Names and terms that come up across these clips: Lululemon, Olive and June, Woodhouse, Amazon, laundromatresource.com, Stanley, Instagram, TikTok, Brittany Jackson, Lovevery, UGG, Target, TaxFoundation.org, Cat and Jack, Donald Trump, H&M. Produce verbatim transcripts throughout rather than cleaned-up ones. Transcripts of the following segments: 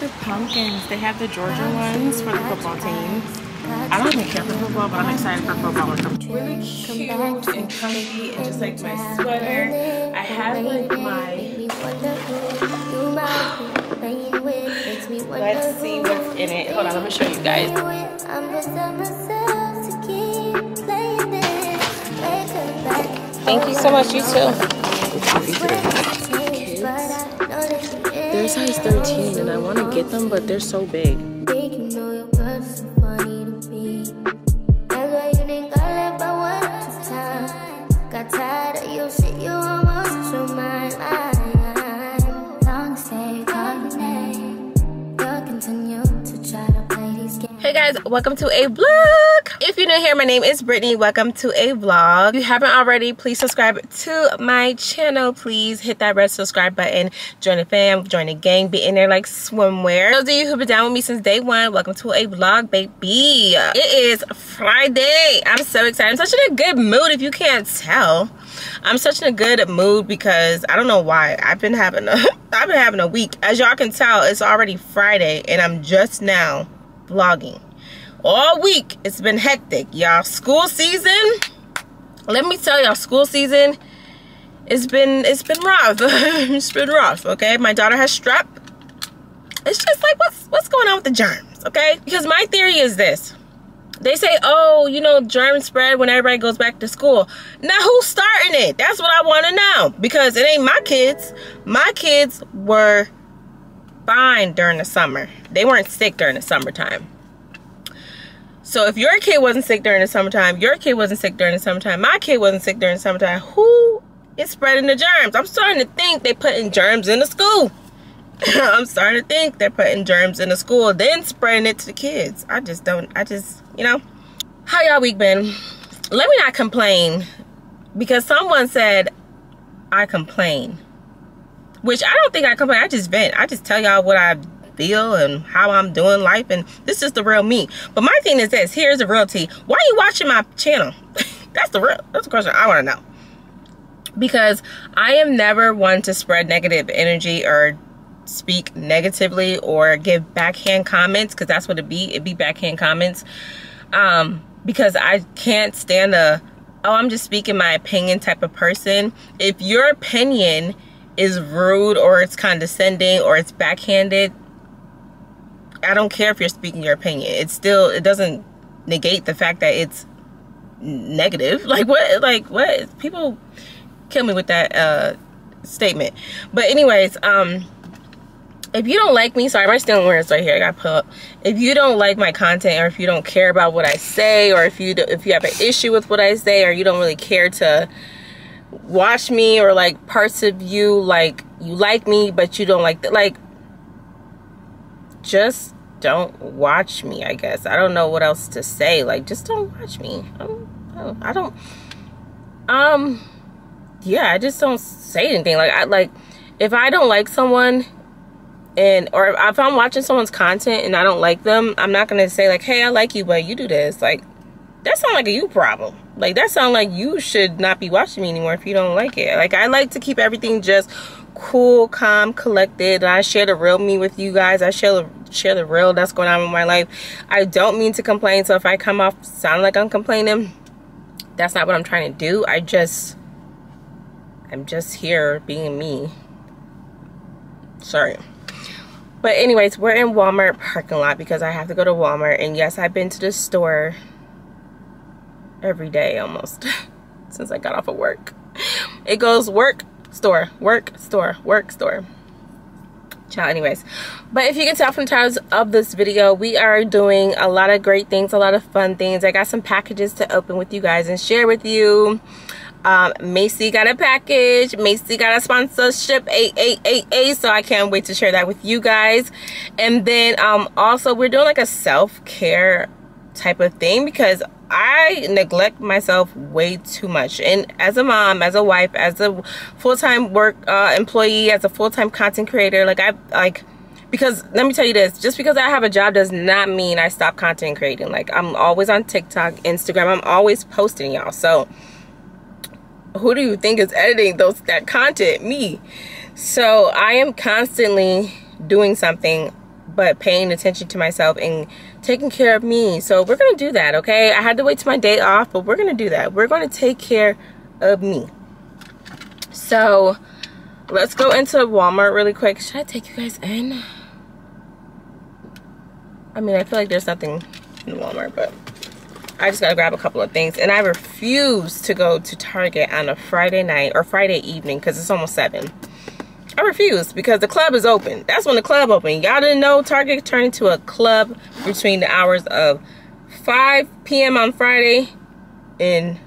like the pumpkins. They have the Georgia ones for the football team. I don't even care for football, but I'm excited for football. Really cute and comfy, and just like my sweater. I have like my... Let's see what's in it. Hold on, let me show you guys. Thank you so much, you too. They're size thirteen and I want to get them, but they're so big. Hey guys, welcome to a vlog. If you're new here, my name is Brittany. Welcome to a vlog. If you haven't already, please subscribe to my channel. Please hit that red subscribe button. Join the fam, join the gang, be in there like swimwear. Those of you who've been down with me since day one, welcome to a vlog, baby. It is Friday. I'm so excited. I'm such in a good mood if you can't tell. I'm such in a good mood because I don't know why. I've been having a I've been having a week. As y'all can tell, it's already Friday and I'm just now vlogging. All week it's been hectic, y'all. School season, let me tell y'all, school season it's been it's been rough. It's been rough. Okay, my daughter has strep. It's just like, what's what's going on with the germs? Okay, because my theory is this: they say, oh, you know, germs spread when everybody goes back to school. Now who's starting it? That's what I want to know, because it ain't my kids. My kids were fine during the summer. They weren't sick during the summertime. So if your kid wasn't sick during the summertime, your kid wasn't sick during the summertime, my kid wasn't sick during the summertime, who is spreading the germs? I'm starting to think they're putting germs in the school. I'm starting to think they're putting germs in the school, then spreading it to the kids. I just don't, I just, you know. How y'all week been? Let me not complain, because someone said I complain. Which I don't think I complain. I just vent. I just tell y'all what I feel and how I'm doing life, and this is the real me. But my thing is this: here's the real tea. Why are you watching my channel? That's the real. That's the question I want to know. Because I am never one to spread negative energy or speak negatively or give backhand comments, because that's what it be. It be backhand comments. Um, because I can't stand a oh I'm just speaking my opinion type of person. If your opinion is rude or it's condescending or it's backhanded, I don't care if you're speaking your opinion. It's still, it doesn't negate the fact that it's negative. Like what? Like what? People kill me with that uh, statement. But anyways, um, if you don't like me, sorry, my stealing words right here. I got pulled up. If you don't like my content, or if you don't care about what I say, or if you do, if you have an issue with what I say, or you don't really care to watch me, or like parts of you, like you like me but you don't like that, like just don't watch me, I guess. I don't know what else to say. Like, just don't watch me. I don't, I don't um yeah, I just don't say anything. Like I like if I don't like someone, and or if I'm watching someone's content and I don't like them, I'm not gonna say like, hey, I like you but you do this. Like, that sounds like a you problem. Like, that sounds like you should not be watching me anymore if you don't like it. Like, I like to keep everything just cool, calm, collected. And I share the real me with you guys. I share the, share the real that's going on in my life. I don't mean to complain. So if I come off sound like I'm complaining, that's not what I'm trying to do. I just, I'm just here being me. Sorry. But anyways, we're in Walmart parking lot because I have to go to Walmart. And yes, I've been to the store every day almost since I got off of work. It goes work, store, work, store, work, store. Child, anyways. But if you can tell from the titles of this video, we are doing a lot of great things, a lot of fun things. I got some packages to open with you guys and share with you. Um, Macy got a package. Macy got a sponsorship. A A A A. So I can't wait to share that with you guys. And then um, also we're doing like a self-care type of thing, because I neglect myself way too much. And as a mom, as a wife, as a full-time work uh, employee, as a full-time content creator, like I like, because let me tell you this, just because I have a job does not mean I stop content creating. Like, I'm always on TikTok, Instagram, I'm always posting, y'all. So who do you think is editing those that content? Me. So I am constantly doing something but paying attention to myself and taking care of me. So we're gonna do that, okay? I had to wait till my day off, but we're gonna do that. We're gonna take care of me. So let's go into Walmart really quick. Should I take you guys in? I mean, I feel like there's nothing in Walmart, but I just gotta grab a couple of things. And I refuse to go to Target on a Friday night or Friday evening because it's almost seven. I refuse because the club is open. That's when the club opened. Y'all didn't know Target turned into a club between the hours of five p m on Friday and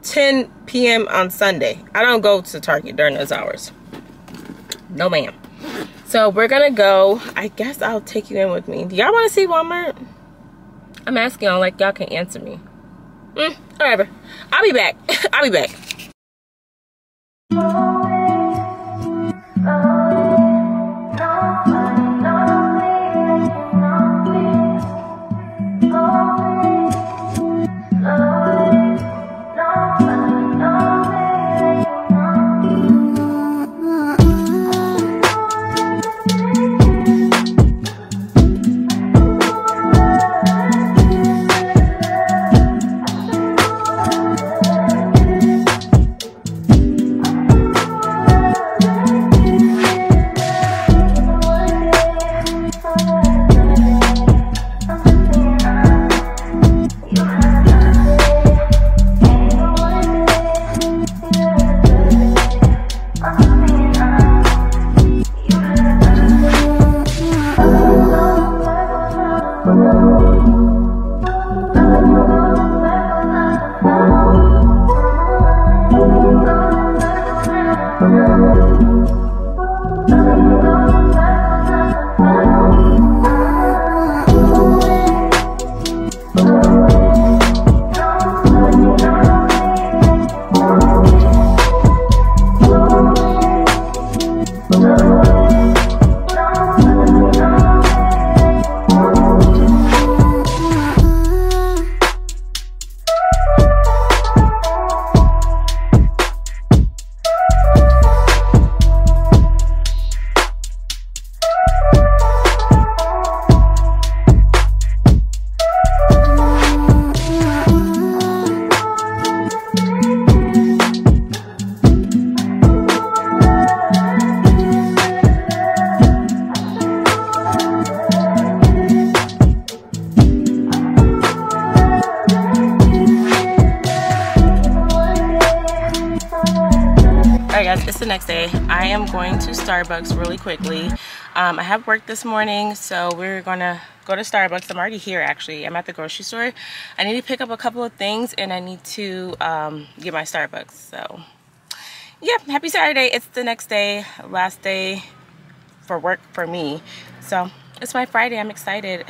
ten p m on Sunday. I don't go to Target during those hours. No ma'am. So we're gonna go. I guess I'll take you in with me. Do y'all wanna see Walmart? I'm asking y'all like y'all can answer me. Mm, whatever. I'll be back. I'll be back. Starbucks really quickly. Um, I have work this morning, so we're gonna go to Starbucks. I'm already here actually. I'm at the grocery store. I need to pick up a couple of things and I need to um, get my Starbucks. So yeah, happy Saturday. It's the next day, last day for work for me. So it's my Friday, I'm excited.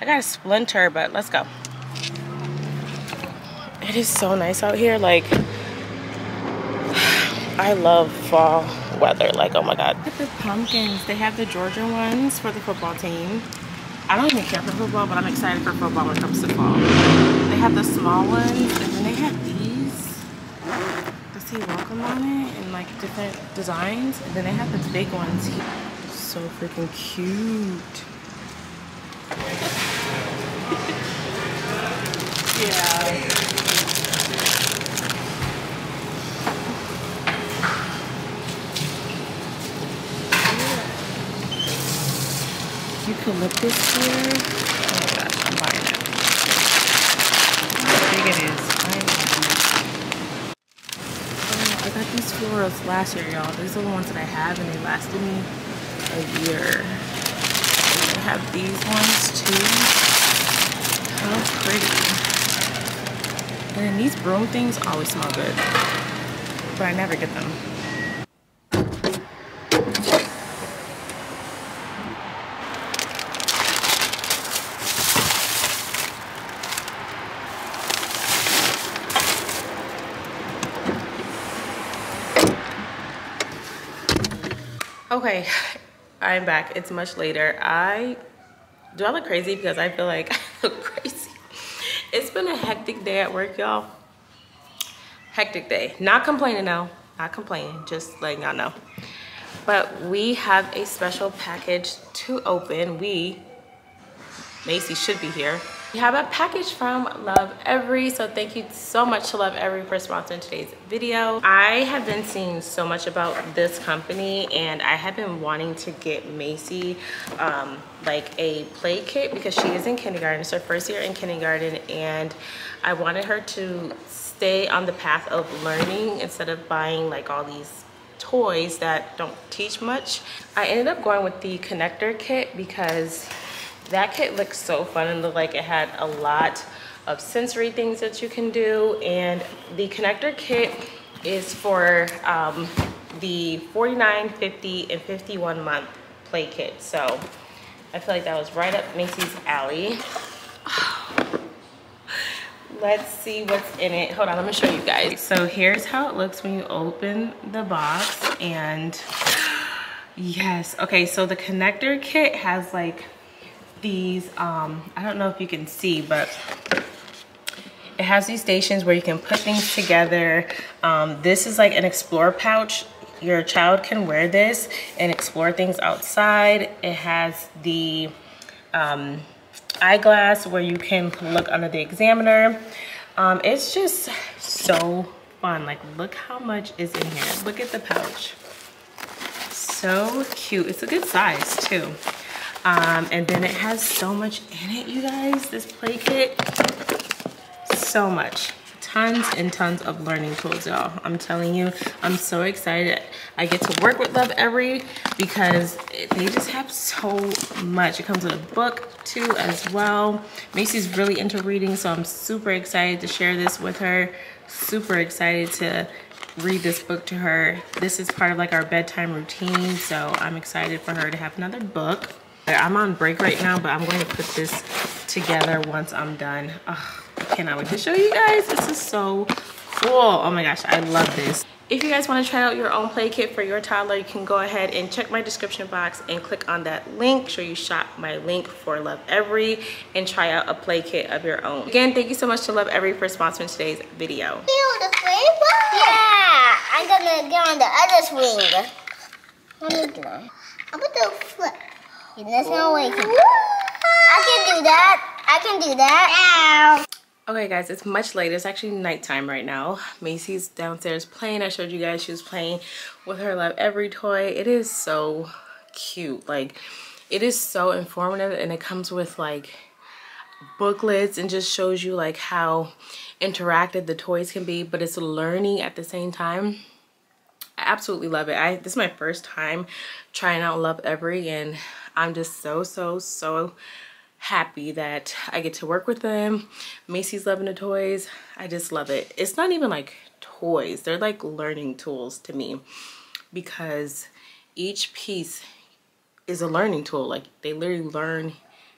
I got a splinter, but let's go. It is so nice out here. Like, I love fall weather. Like, oh my god, look at the pumpkins. They have the Georgia ones for the football team. I don't even care for football, but I'm excited for football when it comes to fall. They have the small ones, and then they have these. I see welcome on it and like different designs, and then they have the big ones here. So freaking cute. Yeah. Eucalyptus here. Oh my gosh, I'm buying it. How big it is. I, oh, I got these florals last year, y'all. These are the ones that I have, and they lasted me a year. And I have these ones too. How pretty. And then these broom things always smell good, but I never get them. Okay, I'm back. It's much later. I do I look crazy? Because I feel like I look crazy. It's been a hectic day at work, y'all. Hectic day. Not complaining, though. Not complaining. Just letting y'all know. but we have a special package to open. We, Macy should be here. We have a package from Love Every, so thank you so much to Love Every for sponsoring today's video. I have been seeing so much about this company, and I have been wanting to get Macy um, like a play kit because she is in kindergarten. It's her first year in kindergarten, and I wanted her to stay on the path of learning instead of buying like all these toys that don't teach much. I ended up going with the connector kit because that kit looked so fun and looked like it had a lot of sensory things that you can do. And the connector kit is for um, the forty-nine, fifty, and fifty-one month play kit. So I feel like that was right up Macy's alley. Let's see what's in it. Hold on, let me show you guys. So here's how it looks when you open the box. And yes, okay, so the connector kit has like these um I don't know if you can see, but it has these stations where you can put things together. Um this is like an explore pouch. Your child can wear this and explore things outside. It has the um eyeglass where you can look under the examiner. Um it's just so fun. Like, look how much is in here. Look at the pouch, so cute. It's a good size too. Um, and then it has so much in it, you guys, this play kit. So much. Tons and tons of learning tools, y'all. I'm telling you, I'm so excited. I get to work with Love Every because they just have so much. It comes with a book, too, as well. Macy's really into reading, so I'm super excited to share this with her. Super excited to read this book to her. This is part of, like, our bedtime routine, so I'm excited for her to have another book. I'm on break right now, but I'm going to put this together once I'm done. Oh, I cannot wait to show you guys. This is so cool. Oh my gosh, I love this. If you guys want to try out your own play kit for your toddler, you can go ahead and check my description box and click on that link. Make sure you shop my link for Love Every and try out a play kit of your own. Again, thank you so much to Love Every for sponsoring today's video. Yeah, I'm gonna get on the other swing. Let me do it. I'm gonna flip. There's no way I can do that. I can do that. Ow. Okay, guys, it's much later. It's actually nighttime right now. Macy's downstairs playing. I showed you guys she was playing with her Love Every toy. It is so cute. Like, it is so informative, and it comes with like booklets and just shows you like how interactive the toys can be, but it's learning at the same time. I absolutely love it. I this is my first time trying out Love Every, and I'm just so so so happy that I get to work with them. Macy's loving the toys. I just love it. It's not even like toys, they're like learning tools to me, because each piece is a learning tool. Like, they literally learn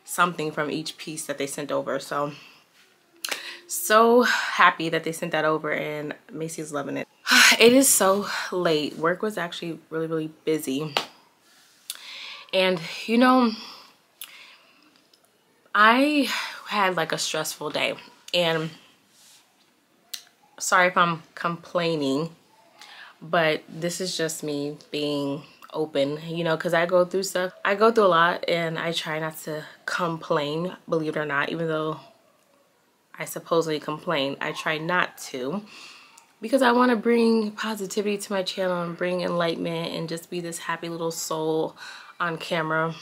something from each piece that they sent over. So so happy that they sent that over, and Macy's loving it. It is so late. Work was actually really really busy, and you know, I had like a stressful day, and sorry if I'm complaining, but this is just me being open, you know, because I go through stuff. I go through a lot, and I try not to complain, believe it or not, even though I supposedly complain. I try not to, because I want to bring positivity to my channel and bring enlightenment and just be this happy little soul on camera.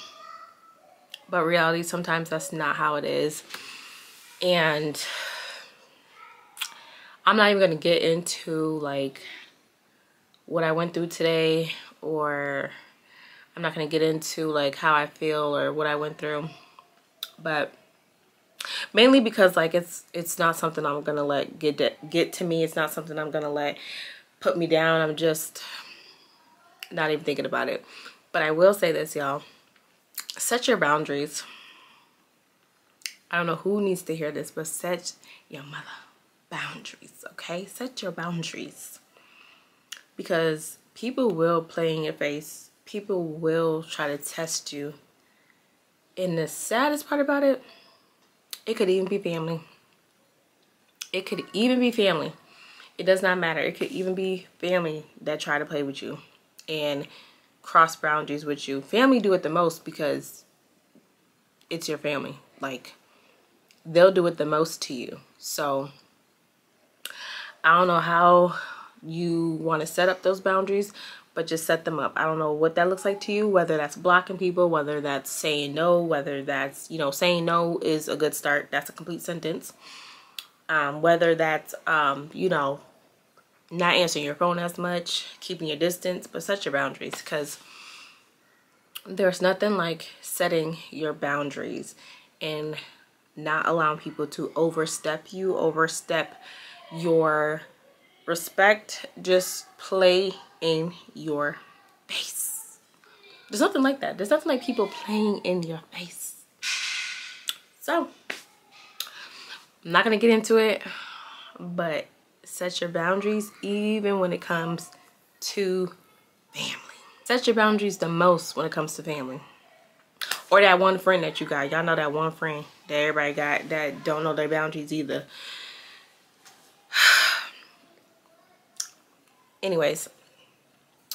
But reality, sometimes that's not how it is. And I'm not even going to get into like what I went through today, or I'm not going to get into like how I feel or what I went through. But mainly because like it's it's not something I'm gonna let get to, get to me. It's not something I'm gonna let put me down. I'm just not even thinking about it. But I will say this, y'all, set your boundaries. I don't know who needs to hear this, but set your mother boundaries, okay? Set your boundaries, because people will play in your face. People will try to test you. And the saddest part about it, it could even be family. It could even be family. It does not matter. It could even be family that try to play with you. And cross boundaries with you. Family do it the most because it's your family. Like, they'll do it the most to you. So I don't know how you want to set up those boundaries, but just set them up. I don't know what that looks like to you, whether that's blocking people, whether that's saying no, whether that's, you know, saying no is a good start. That's a complete sentence. Um, whether that's, um, you know, not answering your phone as much, keeping your distance, but set your boundaries, because there's nothing like setting your boundaries and not allowing people to overstep you, overstep your respect, just play in your face. There's nothing like that. There's nothing like people playing in your face. So I'm not going to get into it, but set your boundaries even when it comes to family. Set your boundaries the most when it comes to family. Or that one friend that you got. Y'all know that one friend that everybody got that don't know their boundaries either. Anyways,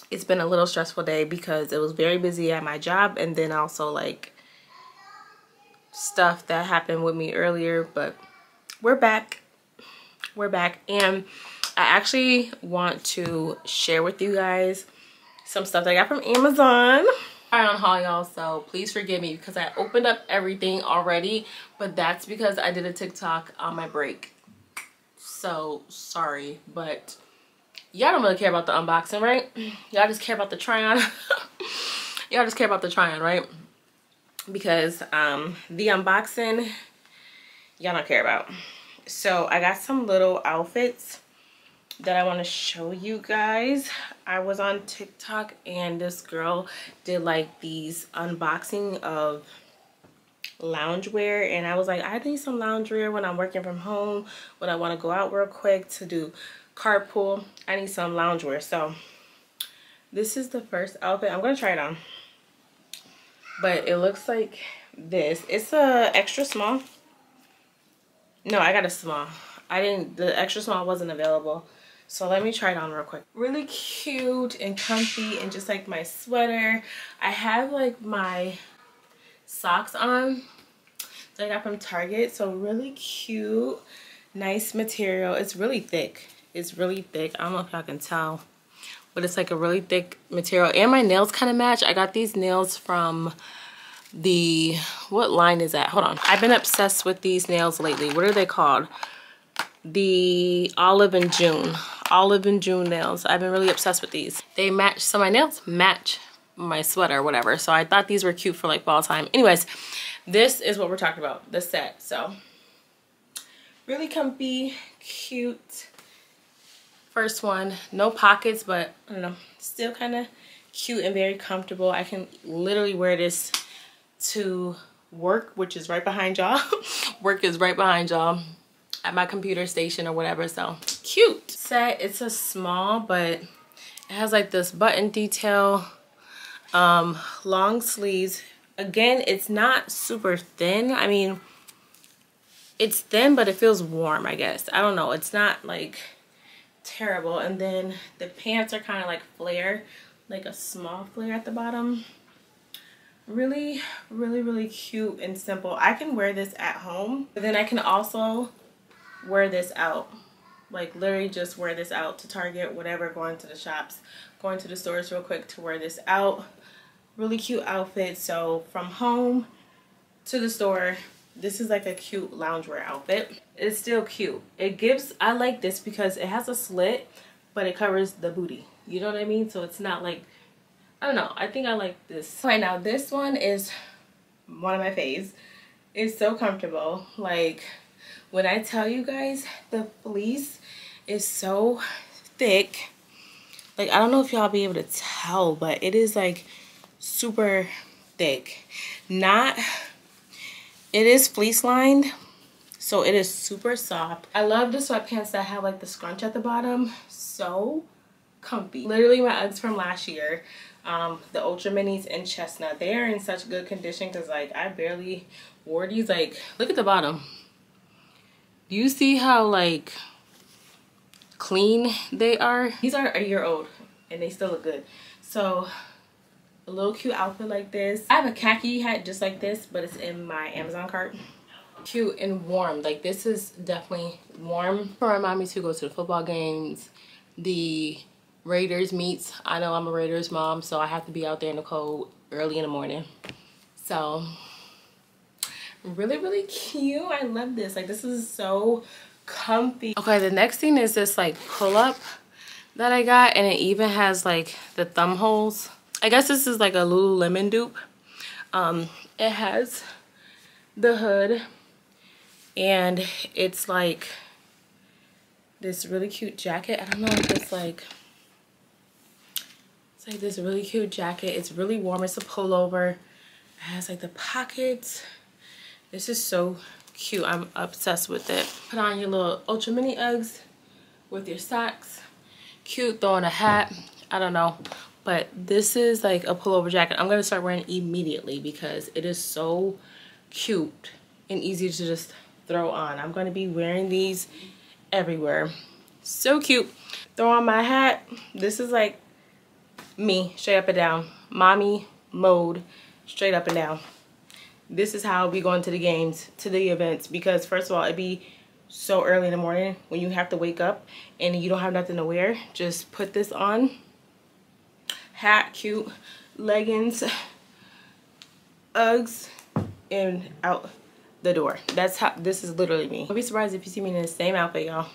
it's been a little stressful day because it was very busy at my job, and then also like stuff that happened with me earlier. But we're back. We're back. And I actually want to share with you guys some stuff that I got from Amazon. Sorry on haul, y'all, so please forgive me because I opened up everything already, but that's because I did a TikTok on my break. So sorry, but y'all don't really care about the unboxing, right? Y'all just care about the try on. Y'all just care about the try on, right? Because um, the unboxing, y'all don't care about. So I got some little outfits that I want to show you guys. I was on TikTok and this girl did like these unboxing of loungewear, and I was like, I need some loungewear when I'm working from home, when I want to go out real quick to do carpool. I need some loungewear. So this is the first outfit. I'm gonna try it on, but it looks like this. It's a extra small. No, I got a small. I didn't, the extra small wasn't available, so let me try it on real quick. Really cute and comfy, and just like my sweater. I have like my socks on that I got from Target, so really cute, nice material. It's really thick. It's really thick. I don't know if y'all can tell, but it's like a really thick material. And my nails kind of match. I got these nails from the, what line is that? Hold on. I've been obsessed with these nails lately. What are they called? The Olive and June. Olive and June nails. I've been really obsessed with these. They match, so my nails match my sweater or whatever. So I thought these were cute for like fall time. Anyways, this is what we're talking about, the set. So really comfy, cute. First one, no pockets, but I don't know, still kind of cute and very comfortable. I can literally wear this to work, which is right behind y'all. Work is right behind y'all. At my computer station or whatever. So cute set. It's a small, but it has like this button detail, um long sleeves. Again, it's not super thin. I mean, it's thin, but it feels warm, I guess. I don't know, it's not like terrible. And then the pants are kind of like flare, like a small flare at the bottom. Really, really, really cute and simple. I can wear this at home, but then I can also wear this out, like literally just wear this out to Target, whatever, going to the shops, going to the stores real quick to wear this out. Really cute outfit. So from home to the store, this is like a cute loungewear outfit. It's still cute. It gives, I like this because it has a slit, but it covers the booty, you know what I mean? So it's not like, I don't know, I think I like this. Right now, this one is one of my faves. It's so comfortable. Like, when I tell you guys, the fleece is so thick. Like, I don't know if y'all be able to tell, but it is like super thick. Not, it is fleece lined, so it is super soft. I love the sweatpants that have like the scrunch at the bottom. So comfy. Literally my Uggs from last year, um, the Ultra Minis in Chestnut. They are in such good condition because like I barely wore these. Like, look at the bottom. Do you see how like clean they are? These are a year old and they still look good. So a little cute outfit like this. I have a khaki hat just like this, but it's in my Amazon cart. Cute and warm. Like, this is definitely warm. It'll remind me to go to the football games, the Raiders meets. I know I'm a Raiders mom, so I have to be out there in the cold early in the morning. So really, really cute. I love this. Like, this is so comfy. Okay, the next thing is this like pull up that I got, and it even has like the thumb holes. I guess this is like a Lululemon dupe. Um, it has the hood, and it's like this really cute jacket. I don't know if it's like, it's like this really cute jacket. It's really warm. It's a pullover. It has like the pockets. This is so cute. I'm obsessed with it. Put on your little ultra mini Uggs with your socks. Cute, throwing a hat. I don't know. But this is like a pullover jacket. I'm going to start wearing it immediately because it is so cute and easy to just throw on. I'm going to be wearing these everywhere. So cute. Throw on my hat. This is like me, straight up and down. Mommy mode, straight up and down. This is how we go into the games, to the events, because first of all, it'd be so early in the morning when you have to wake up and you don't have nothing to wear. Just put this on. Hat, cute, leggings, Uggs, and out the door. That's how, this is literally me. Don't be surprised if you see me in the same outfit, y'all.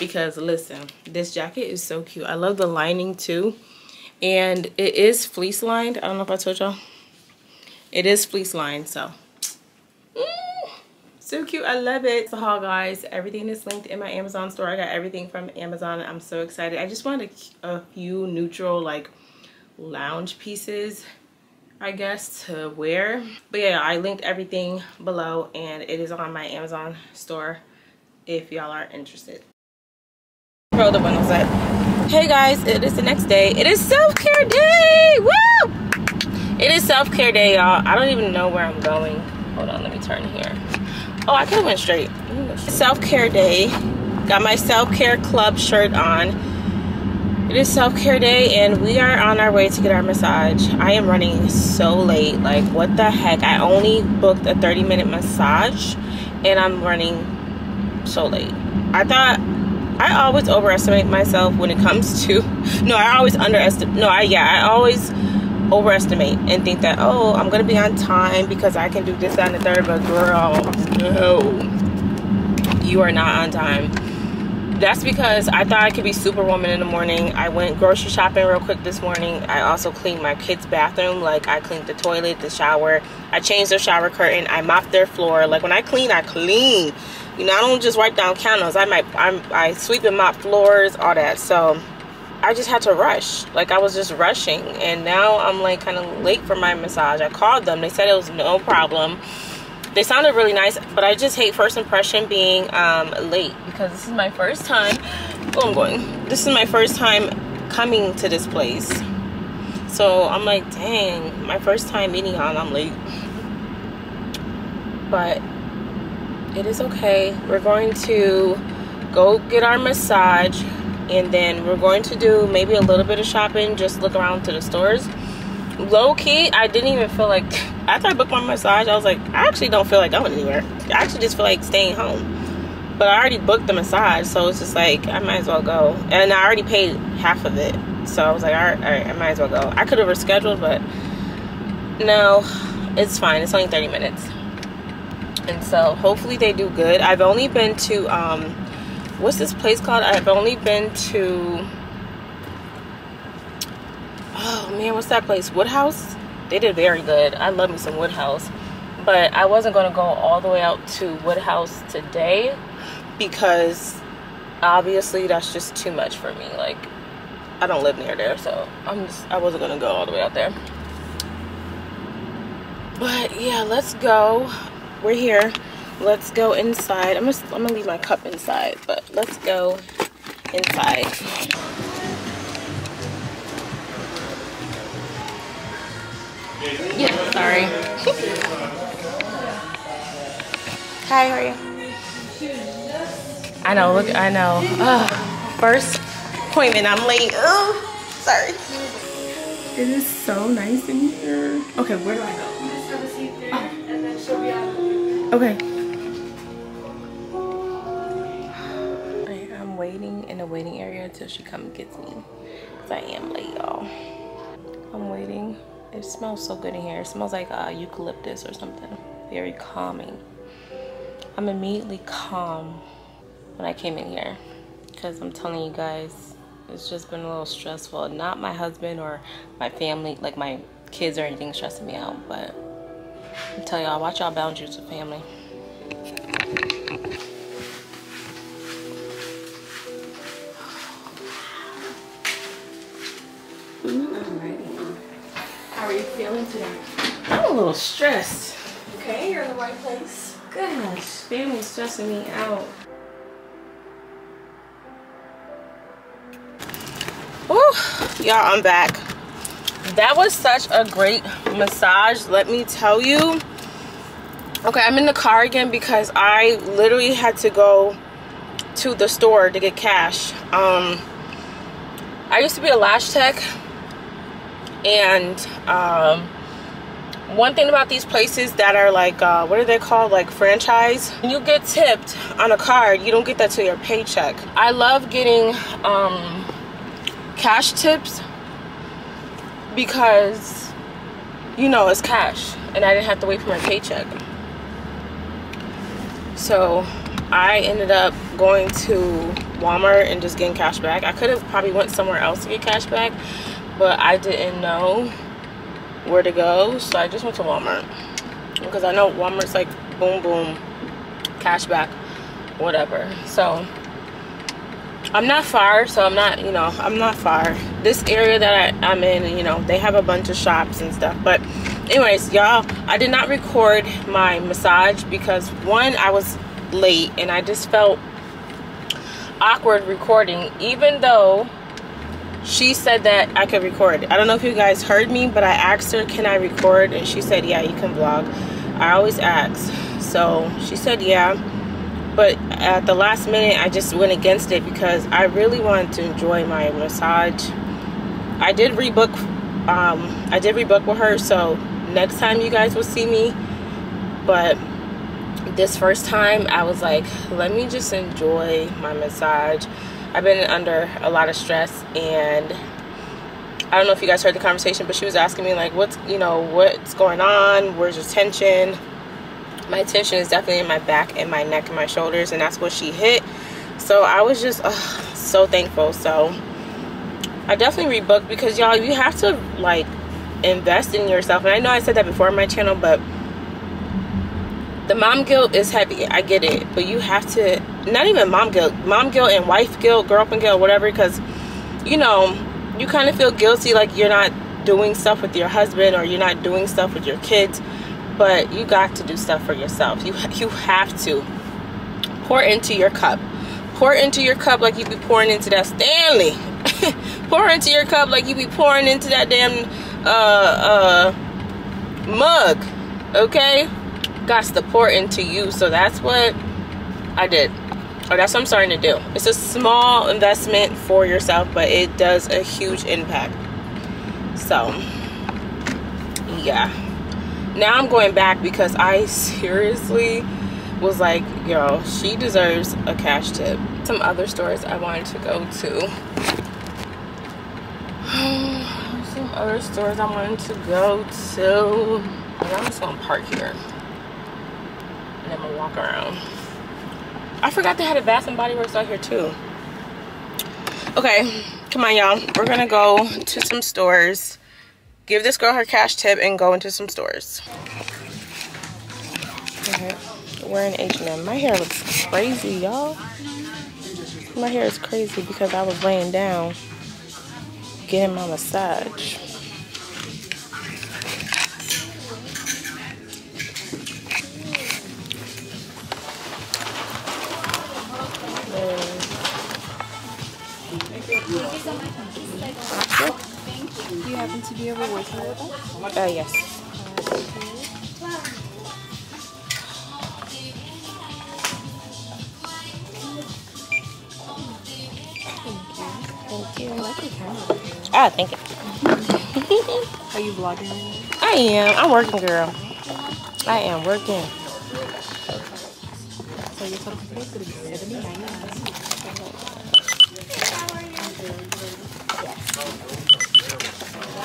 Because listen, this jacket is so cute. I love the lining too. And it is fleece lined. I don't know if I told y'all. It is fleece lined, so mm, so cute. I love it. It's a haul, guys. Everything is linked in my Amazon store. I got everything from Amazon. I'm so excited. I just wanted a, a few neutral like lounge pieces, I guess, to wear. But yeah, I linked everything below, and it is on my Amazon store if y'all are interested. Roll the windows up. Hey guys, it is the next day. It is self-care day. Woo! It is self-care day, y'all. I don't even know where I'm going. Hold on, let me turn here. Oh, I could have went straight. Self-care day. Got my self-care club shirt on. It is self-care day, and we are on our way to get our massage. I am running so late. Like, what the heck? I only booked a thirty minute massage, and I'm running so late. I thought... I always overestimate myself when it comes to... No, I always underestimate... No, I yeah, I always... overestimate and think that, oh, I'm gonna be on time because I can do this, that, and the third. But girl, no, you are not on time. That's because I thought I could be Superwoman in the morning. I went grocery shopping real quick this morning. I also cleaned my kids' bathroom. Like, I cleaned the toilet, the shower, I changed their shower curtain, I mopped their floor. Like, when I clean, I clean, you know. I don't just wipe down counters. I might I'm, I sweep and mop floors, all that. So I just had to rush. Like, I was just rushing, and now I'm like kind of late for my massage. I called them. They said it was no problem. They sounded really nice, but I just hate first impression being um, late, because this is my first time. Oh, I'm going. This is my first time coming to this place. So I'm like, dang, my first time meeting y'all, I'm late. But it is okay. We're going to go get our massage. And then we're going to do maybe a little bit of shopping, just look around to the stores. Low key, I didn't even feel like, after I booked my massage, I was like, I actually don't feel like going anywhere. I actually just feel like staying home. But I already booked the massage, so it's just like, I might as well go. And I already paid half of it. So I was like, all right, all right, I might as well go. I could have rescheduled, but no, it's fine. It's only thirty minutes. And so hopefully they do good. I've only been to, um, what's this place called? I've only been to, oh man, what's that place? Woodhouse? They did very good. I love me some Woodhouse. But I wasn't going to go all the way out to Woodhouse today because obviously that's just too much for me. Like, I don't live near there, so I'm just, I wasn't going to go all the way out there. But yeah, let's go. We're here. Let's go inside. I'm just, I'm gonna leave my cup inside, but let's go inside. Yeah, sorry. Hi, how are you? I know, look, I know. Ugh, first appointment, I'm late. Ugh, sorry. It is so nice in here. Okay, where do I go? Just have a seat there, and then she'll be out. Okay. I'm waiting in the waiting area until she comes and gets me. Because I am late, y'all. I'm waiting. It smells so good in here. It smells like uh, eucalyptus or something. Very calming. I'm immediately calm when I came in here. Because I'm telling you guys, it's just been a little stressful. Not my husband or my family, like my kids or anything stressing me out, but I'm telling y'all, watch y'all boundaries with family. Alrighty. How are you feeling today? I'm a little stressed. Okay, you're in the right place. Goodness, family's stressing me out. Y'all, I'm back. That was such a great massage, let me tell you. Okay, I'm in the car again because I literally had to go to the store to get cash. Um, I used to be a lash tech, and um, one thing about these places that are like, uh, what are they called? Like franchise. When you get tipped on a card, you don't get that till your paycheck. I love getting um, cash tips because, you know, it's cash and I didn't have to wait for my paycheck. So I ended up going to Walmart and just getting cash back. I could have probably went somewhere else to get cash back, but I didn't know where to go, so I just went to Walmart because I know Walmart's like boom boom cash back, whatever. So I'm not far, so I'm not, you know, I'm not far. This area that I, I'm in, you know, they have a bunch of shops and stuff. But anyways, y'all, I did not record my massage because, one, I was late and I just felt awkward recording, even though she said that I could record. I don't know if you guys heard me, but I asked her, can I record? And she said, yeah, you can vlog. I always ask. So she said, yeah. But at the last minute, I just went against it because I really wanted to enjoy my massage. I did rebook. Um, I did rebook with her, so next time you guys will see me. But this first time, I was like, let me just enjoy my massage. I've been under a lot of stress, and I don't know if you guys heard the conversation, but she was asking me like, what's, you know, what's going on? Where's your tension? My tension is definitely in my back and my neck and my shoulders, and that's what she hit. So I was just ugh, so thankful. So I definitely rebooked because, y'all, you have to like invest in yourself. And I know I said that before on my channel, but the mom guilt is heavy. I get it, but you have to, not even mom guilt, mom guilt and wife guilt, girlfriend guilt, whatever, because, you know, you kind of feel guilty like you're not doing stuff with your husband or you're not doing stuff with your kids. But you got to do stuff for yourself. You you have to pour into your cup. Pour into your cup like you be pouring into that Stanley. Pour into your cup like you be pouring into that damn uh, uh, mug. Okay? Gots to pour into you. So that's what I did. Or that's what I'm starting to do. It's a small investment for yourself, but it does a huge impact. So, yeah. Now I'm going back because I seriously was like, yo, she deserves a cash tip. Some other stores I wanted to go to. Some other stores I wanted to go to. I'm just going to park here. And I'm going to walk around. I forgot they had a Bath and Body Works out here too. Okay, come on, y'all. We're going to go to some stores. Give this girl her cash tip and go into some stores. Okay, we're in H and M. My hair looks crazy, y'all. My hair is crazy because I was laying down getting my massage. Okay. Do you happen to be over working with us? Uh, yes. Thank you. Thank you. I like your camera. Ah, thank you. Are you vlogging right now? I am. I'm working, girl. I am working. Okay. So your total pay is going to be seventy-nine dollars.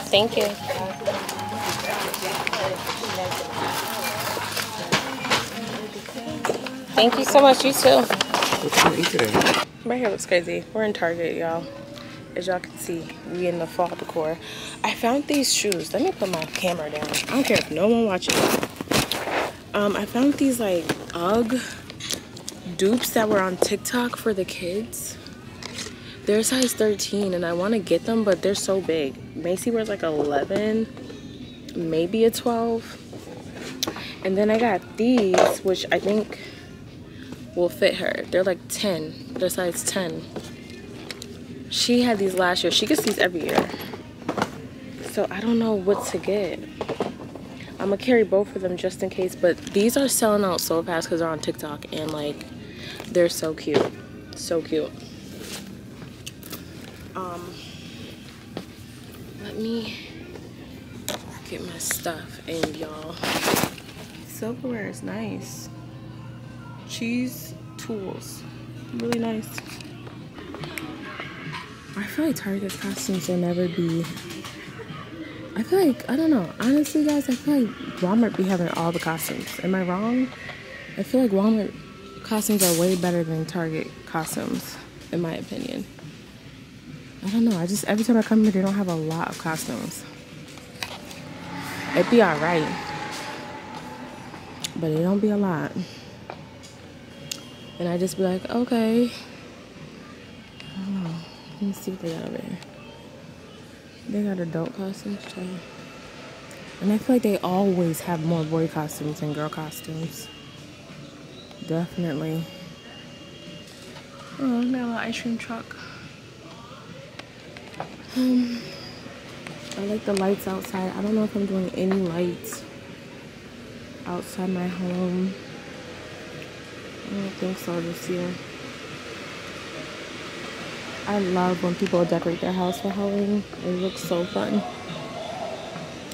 Thank you. Thank you so much. You too. What you gonna eat today? My hair looks crazy. We're in Target, y'all. As y'all can see, we in the fall decor. I found these shoes. Let me put my camera down. I don't care if no one watches. Um, I found these like UGG dupes that were on TikTok for the kids. They're size thirteen and I want to get them, but they're so big. Macy wears like eleven, maybe a twelve. And then I got these, which I think will fit her. They're like ten. They're size ten. She had these last year. She gets these every year. So I don't know what to get. I'm going to carry both of them just in case. But these are selling out so fast because they're on TikTok. And, like, they're so cute. So cute. Um, let me get my stuff in, y'all. Silverware is nice. Cheese tools. Really nice. I feel like Target costumes will never be... I feel like, I don't know. Honestly, guys, I feel like Walmart be having all the costumes. Am I wrong? I feel like Walmart costumes are way better than Target costumes, in my opinion. I don't know. I just, every time I come here, they don't have a lot of costumes. It'd be all right. But it don't be a lot. And I just be like, okay. I don't know. Let me see what they got over here. They got adult costumes too. And I feel like they always have more boy costumes than girl costumes. Definitely. Oh, they got a little ice cream truck. Um, I like the lights outside. I don't know if I'm doing any lights outside my home. I don't think so this year. I love when people decorate their house for Halloween. It looks so fun.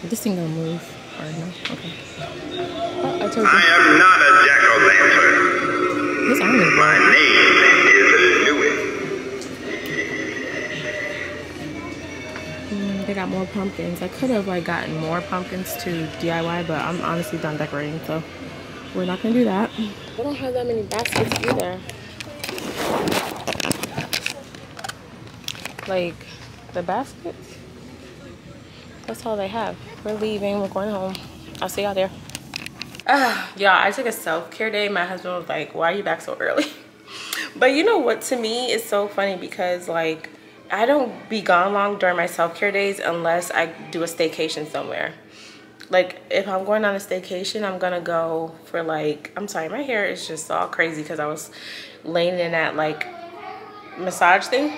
This thing gonna move. Or no? Okay. Oh, I told you. I am not a jack-o'-lantern. His arm is black. My name is Louis. Mm, they got more pumpkins. I could have like gotten more pumpkins to D I Y, but I'm honestly done decorating, so we're not gonna do that. I don't have that many baskets either. Like the baskets, that's all they have. We're leaving, we're going home. I'll see y'all there. Uh, yeah, I took a self-care day. My husband was like, why are you back so early? But you know what, to me it's so funny because like I don't be gone long during my self-care days unless I do a staycation somewhere. Like if I'm going on a staycation, I'm gonna go for like, I'm sorry, my hair is just all crazy because I was laying in that like massage thing.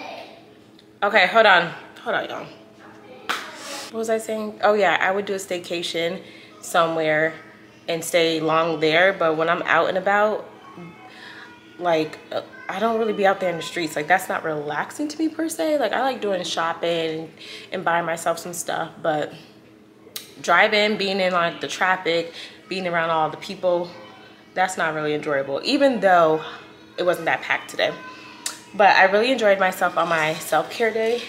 Okay, hold on. Hold on, y'all. What was I saying? Oh, yeah, I would do a staycation somewhere and stay long there. But when I'm out and about, like, I don't really be out there in the streets. Like, that's not relaxing to me, per se. Like, I like doing shopping and buying myself some stuff. But driving, being in, like, the traffic, being around all the people, that's not really enjoyable. Even though it wasn't that packed today. But I really enjoyed myself on my self-care day,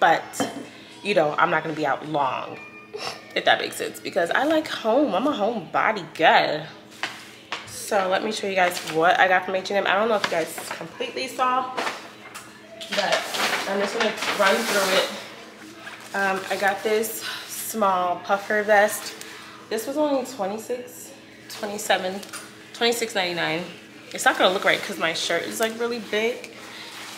but, you know, I'm not going to be out long, if that makes sense, because I like home. I'm a homebody girl. So let me show you guys what I got from H and M. I don't know if you guys completely saw, but I'm just going to run through it. Um, I got this small puffer vest. This was only twenty-six, twenty-seven, twenty-six ninety-nine. It's not going to look right because my shirt is, like, really big.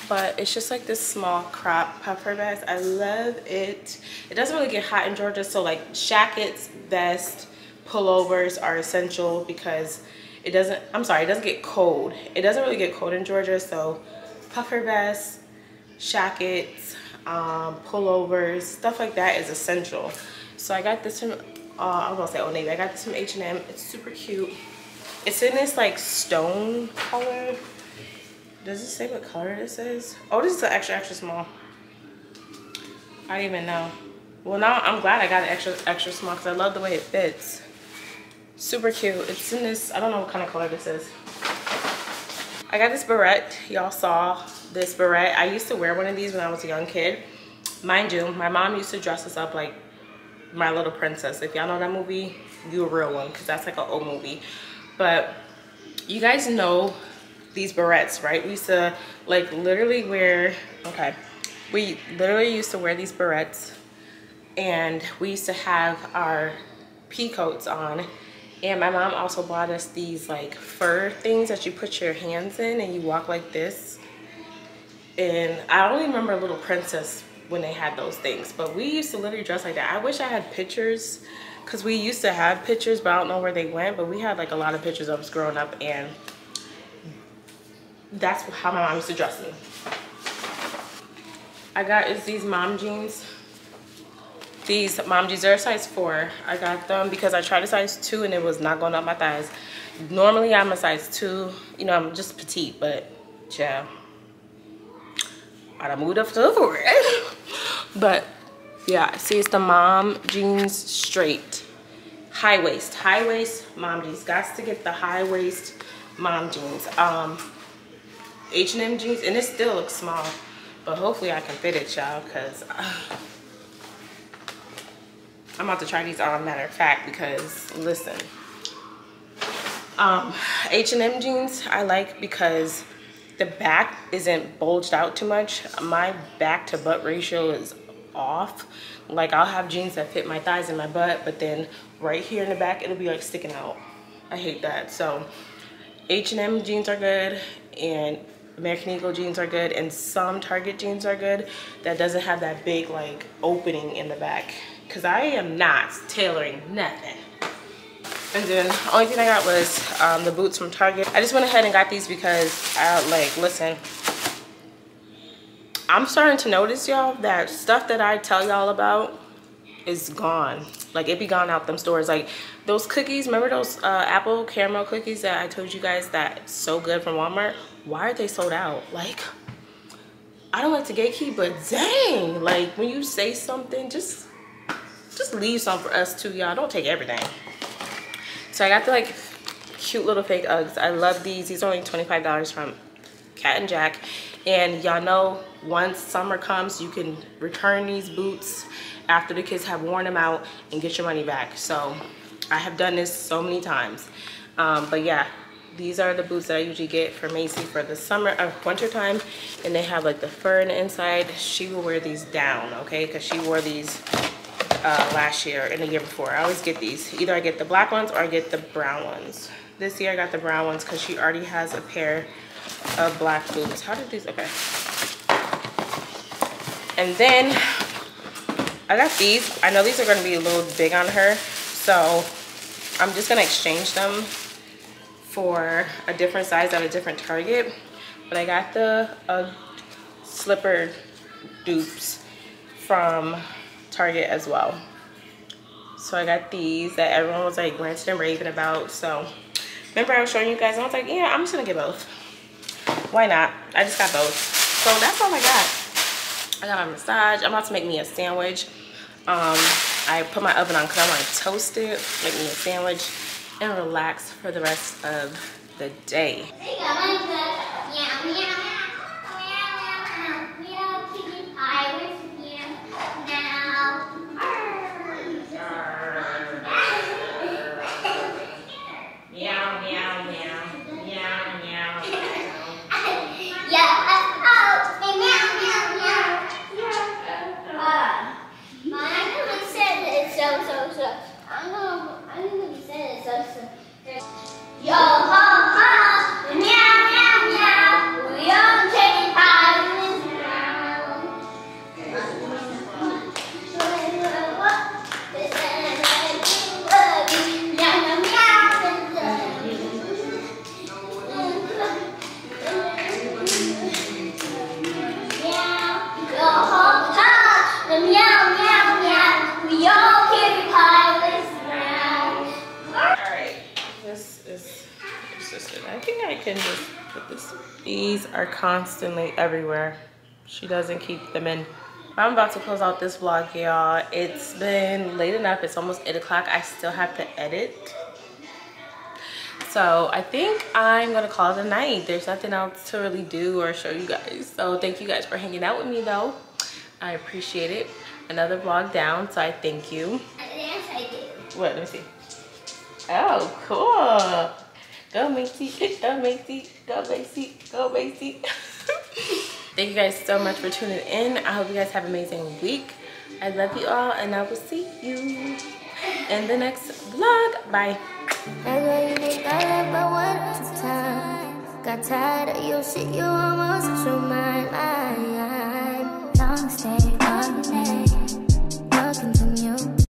But it's just like this small crop puffer vest. I love it. It doesn't really get hot in Georgia, so like jackets, vests, pullovers are essential because it doesn't, I'm sorry, it doesn't get cold. It doesn't really get cold in Georgia, so puffer vests, jackets, um, pullovers, stuff like that is essential. So I got this from, uh, I was gonna say Old Navy. I got this from H and M. It's super cute. It's in this like stone color. Does it say what color this is? Oh, this is an extra, extra small. I don't even know. Well, now I'm glad I got an extra extra small because I love the way it fits. Super cute. It's in this, I don't know what kind of color this is. I got this barrette. Y'all saw this barrette. I used to wear one of these when I was a young kid. Mind you, my mom used to dress us up like My Little Princess. If y'all know that movie, you a real one, because that's like an old movie. But you guys know these barrettes, right? We used to like literally wear, okay, we literally used to wear these barrettes, and we used to have our pea coats on. And my mom also bought us these like fur things that you put your hands in and you walk like this. And I only remember Little Princess when they had those things, but we used to literally dress like that. I wish I had pictures, because we used to have pictures, but I don't know where they went. But we had like a lot of pictures of us growing up, and that's how my mom used to dress me. I got is these mom jeans. These mom jeans are size four. I got them because I tried a size two and it was not going up my thighs. Normally I'm a size two, you know, I'm just petite, but yeah, I moved up to the floor. But yeah, see, it's the mom jeans straight. High waist, high waist mom jeans. Got to get the high waist mom jeans. Um, H and M jeans, and it still looks small, but hopefully I can fit it, y'all, because uh, I'm about to try these on, matter of fact, because listen, um, H and M jeans I like because the back isn't bulged out too much. My back to butt ratio is off. Like, I'll have jeans that fit my thighs and my butt, but then right here in the back, it'll be like sticking out. I hate that. So H and M jeans are good, and American Eagle jeans are good, and some Target jeans are good that doesn't have that big like opening in the back, because I am not tailoring nothing. And then the only thing I got was um, the boots from Target. I just went ahead and got these because I, like, listen, I'm starting to notice, y'all, that stuff that I tell y'all about is gone. Like, it be gone out them stores. Like, those cookies, remember those uh, apple caramel cookies that I told you guys that so good from Walmart? Why are they sold out? Like, I don't like to gatekeep, but dang, like, when you say something, just, just leave some for us too, y'all. Don't take everything. So I got the like cute little fake Uggs. I love these. These are only twenty-five dollars from Cat and Jack. And y'all know once summer comes, you can return these boots after the kids have worn them out and get your money back. So I have done this so many times. Um, but yeah, these are the boots that I usually get for Macy for the summer or winter time. And they have like the fur in the inside. She will wear these down, okay? Because she wore these Uh, last year and the year before. I always get these. Either I get the black ones or I get the brown ones. This year I got the brown ones because she already has a pair of black boots. How did these? Okay. And then I got these. I know these are going to be a little big on her, so I'm just going to exchange them for a different size at a different Target. But I got the uh, slipper dupes from Target as well. So I got these that everyone was like ranting and raving about. So remember I was showing you guys, and I was like, yeah, I'm just gonna get both. Why not? I just got both. So that's all I got. I got my massage. I'm about to make me a sandwich. Um, I put my oven on because I want to toast it, make me a sandwich, and relax for the rest of the day. Constantly everywhere. She doesn't keep them in. I'm about to close out this vlog, y'all. It's been late enough. It's almost eight o'clock. I still have to edit. So I think I'm gonna call it a night. There's nothing else to really do or show you guys. So thank you guys for hanging out with me though. I appreciate it. Another vlog down, so I thank you. Yes, I do. What, let me see. Oh, cool. Go Macy, go Macy, go Macy, go Macy. Thank you guys so much for tuning in. I hope you guys have an amazing week. I love you all and I will see you in the next vlog. Bye. I know you think I love, but one at a time. Got tired of your shit, you almost lost your mind.